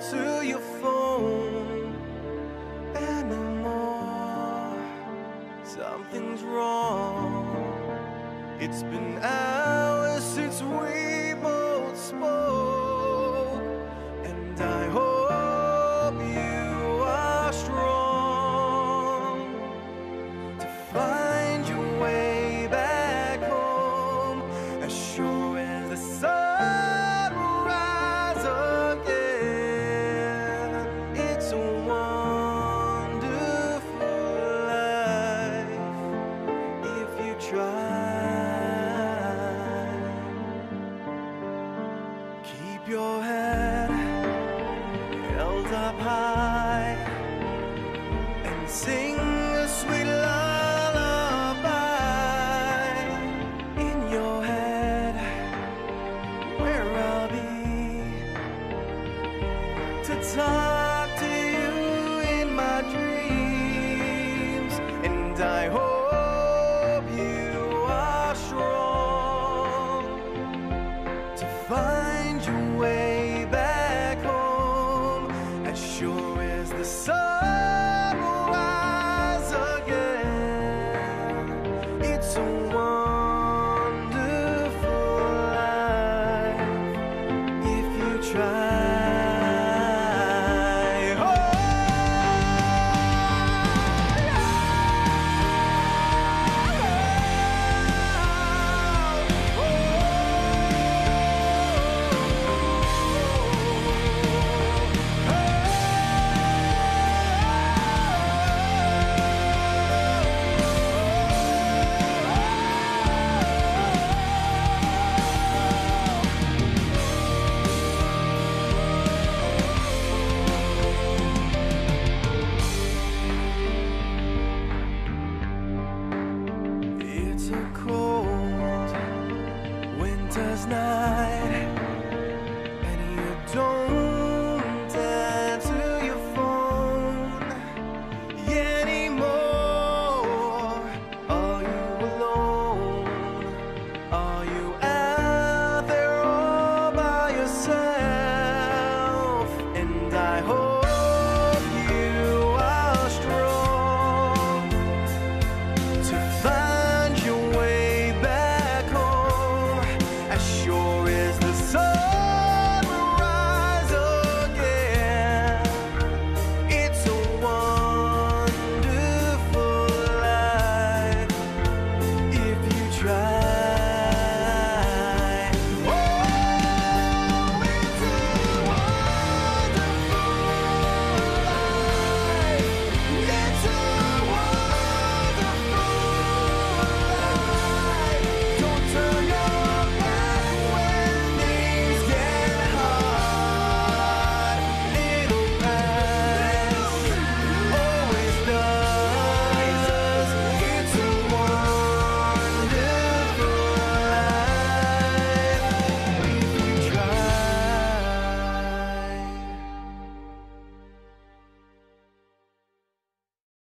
to your phone anymore. Something's wrong. It's been hours since we both spoke, and I hope you are strong to find your way back home, as sure as the sun. Keep your head held up high and sing a sweet lullaby in your head, where I'll be to talk to you in my dreams.